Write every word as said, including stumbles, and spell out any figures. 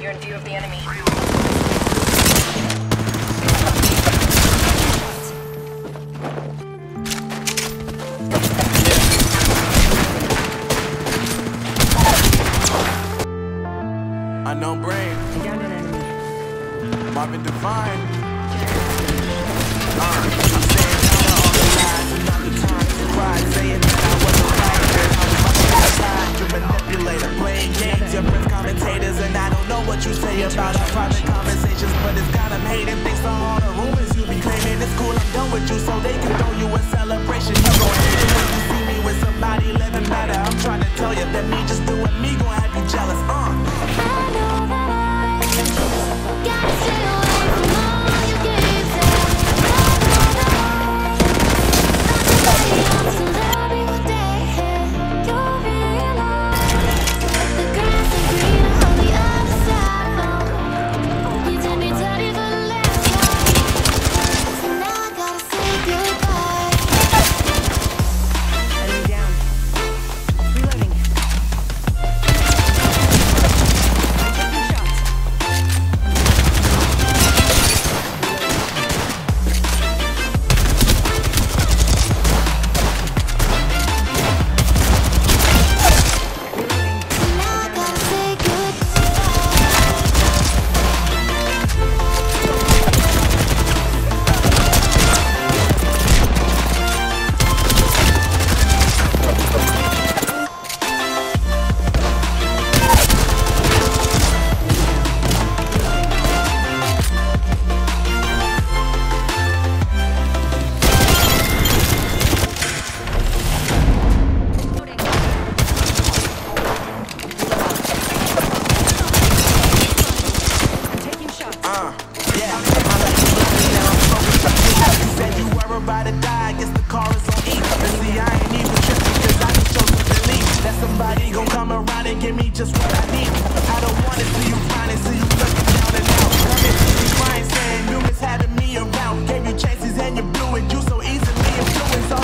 You're in view of the enemy. Unknown brain. I got an enemy. I've been defined. I'm saying now all the lies, about the time to cry, saying that I wasn't right. I'm about to die, you manipulator, playing games, your friends commentators, and I don't know what you say about our private conversations, but it's got them hating things for all the rumors you be claiming. It's cool, I'm done with you, so they can throw you a celebration. You gon' hate it when you see me with somebody living better. I'm trying to tell you that me just doing me gon' have you jealous, uh. Somebody gon' come around and give me just what I need. I don't wanna see you.